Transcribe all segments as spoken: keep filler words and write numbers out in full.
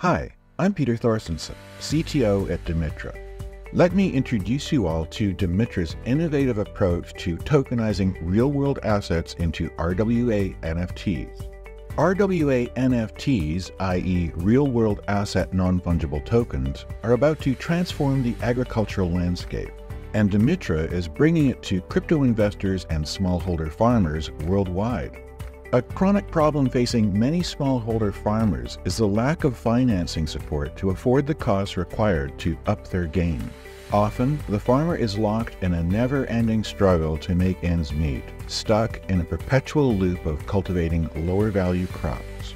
Hi, I'm Peter Thorstensen, C T O at Dimitra. Let me introduce you all to Dimitra's innovative approach to tokenizing real-world assets into R W A N F Ts. R W A N F Ts, that is real-world asset non-fungible tokens, are about to transform the agricultural landscape, and Dimitra is bringing it to crypto investors and smallholder farmers worldwide. A chronic problem facing many smallholder farmers is the lack of financing support to afford the costs required to up their game. Often, the farmer is locked in a never-ending struggle to make ends meet, stuck in a perpetual loop of cultivating lower-value crops.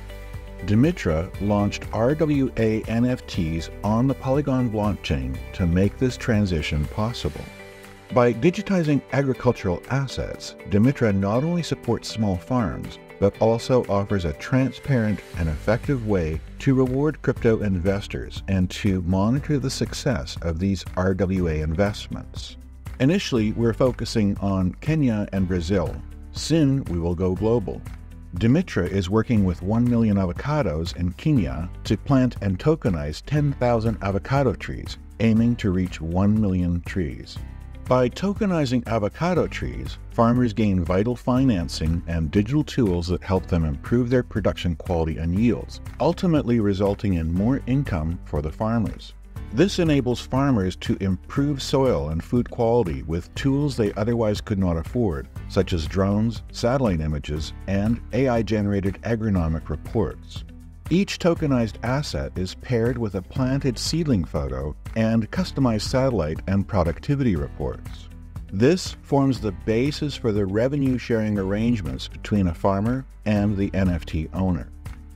Dimitra launched R W A N F Ts on the Polygon blockchain to make this transition possible. By digitizing agricultural assets, Dimitra not only supports small farms, but also offers a transparent and effective way to reward crypto investors and to monitor the success of these R W A investments. Initially, we're focusing on Kenya and Brazil. Soon, we will go global. Dimitra is working with One Million Avocados in Kenya to plant and tokenize ten thousand avocado trees, aiming to reach one million trees. By tokenizing avocado trees, farmers gain vital financing and digital tools that help them improve their production quality and yields, ultimately resulting in more income for the farmers. This enables farmers to improve soil and food quality with tools they otherwise could not afford, such as drones, satellite images, and A I-generated agronomic reports. Each tokenized asset is paired with a planted seedling photo and customized satellite and productivity reports. This forms the basis for the revenue-sharing arrangements between a farmer and the N F T owner.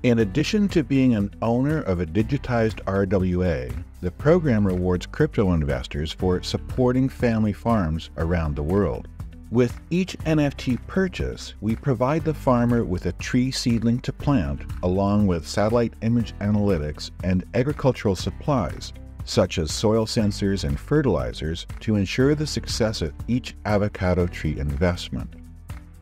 In addition to being an owner of a digitized R W A, the program rewards crypto investors for supporting family farms around the world. With each N F T purchase, we provide the farmer with a tree seedling to plant, along with satellite image analytics and agricultural supplies, such as soil sensors and fertilizers, to ensure the success of each avocado tree investment.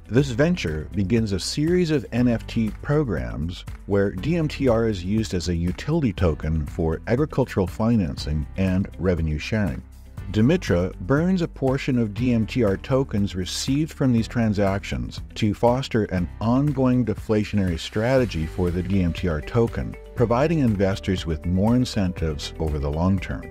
This venture begins a series of N F T programs where D M T R is used as a utility token for agricultural financing and revenue sharing. Dimitra burns a portion of D M T R tokens received from these transactions to foster an ongoing deflationary strategy for the D M T R token, providing investors with more incentives over the long term.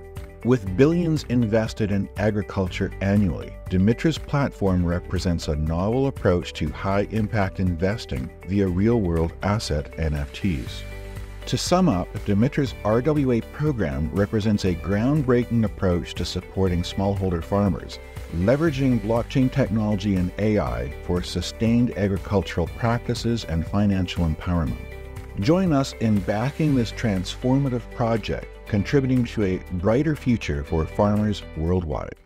With billions invested in agriculture annually, Dimitra's platform represents a novel approach to high-impact investing via real-world asset N F Ts. To sum up, Dimitra's R W A program represents a groundbreaking approach to supporting smallholder farmers, leveraging blockchain technology and A I for sustained agricultural practices and financial empowerment. Join us in backing this transformative project, contributing to a brighter future for farmers worldwide.